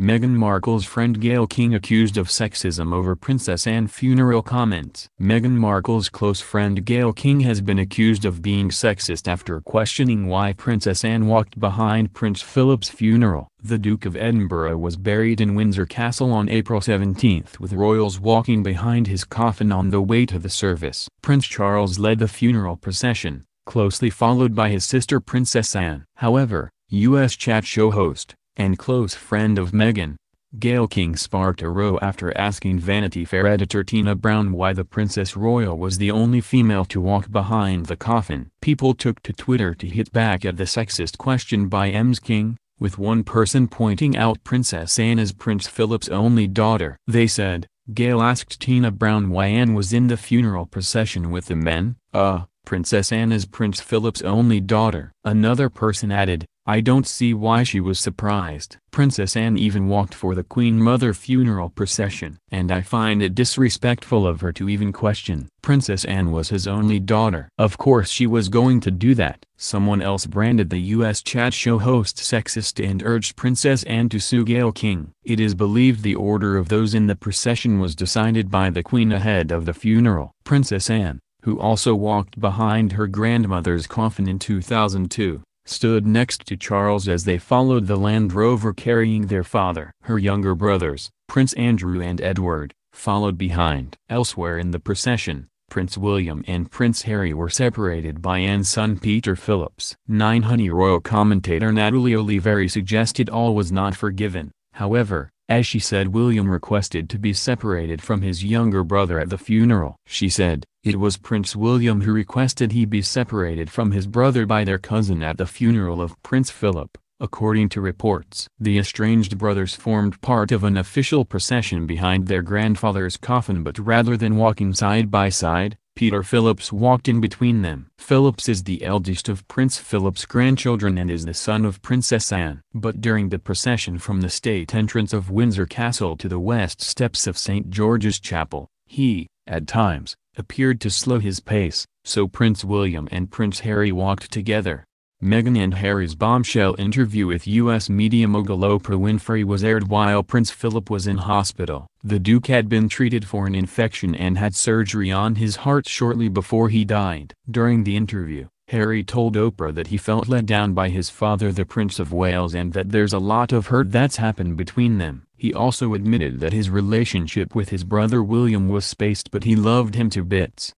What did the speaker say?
Meghan Markle's friend Gayle King accused of sexism over Princess Anne funeral comments. Meghan Markle's close friend Gayle King has been accused of being sexist after questioning why Princess Anne walked behind Prince Philip's funeral. The Duke of Edinburgh was buried in Windsor Castle on April 17 with royals walking behind his coffin on the way to the service. Prince Charles led the funeral procession, closely followed by his sister Princess Anne. However, U.S. chat show host and close friend of Meghan, Gayle King sparked a row after asking Vanity Fair editor Tina Brown why the Princess Royal was the only female to walk behind the coffin. People took to Twitter to hit back at the sexist question by Ms. King, with one person pointing out Princess Anne is Prince Philip's only daughter. They said, Gayle asked Tina Brown why Anne was in the funeral procession with the men. Princess Anne is Prince Philip's only daughter. Another person added, I don't see why she was surprised. Princess Anne even walked for the Queen Mother funeral procession. And I find it disrespectful of her to even question. Princess Anne was his only daughter. Of course she was going to do that. Someone else branded the US chat show host sexist and urged Princess Anne to sue Gayle King. It is believed the order of those in the procession was decided by the Queen ahead of the funeral. Princess Anne, who also walked behind her grandmother's coffin in 2002, stood next to Charles as they followed the Land Rover carrying their father. Her younger brothers, Prince Andrew and Edward, followed behind. Elsewhere in the procession, Prince William and Prince Harry were separated by Anne's son Peter Phillips. Nine Honey royal commentator Natalie Oliveri suggested all was not forgiven, however, as she said William requested to be separated from his younger brother at the funeral. She said, it was Prince William who requested he be separated from his brother by their cousin at the funeral of Prince Philip, according to reports. The estranged brothers formed part of an official procession behind their grandfather's coffin, but rather than walking side by side, Peter Phillips walked in between them. Phillips is the eldest of Prince Philip's grandchildren and is the son of Princess Anne. But during the procession from the state entrance of Windsor Castle to the west steps of St. George's Chapel, he, at times, appeared to slow his pace, so Prince William and Prince Harry walked together. Meghan and Harry's bombshell interview with U.S. media mogul Oprah Winfrey was aired while Prince Philip was in hospital. The Duke had been treated for an infection and had surgery on his heart shortly before he died. During the interview, Harry told Oprah that he felt let down by his father, the Prince of Wales, and that there's a lot of hurt that's happened between them. He also admitted that his relationship with his brother William was spaced, but he loved him to bits.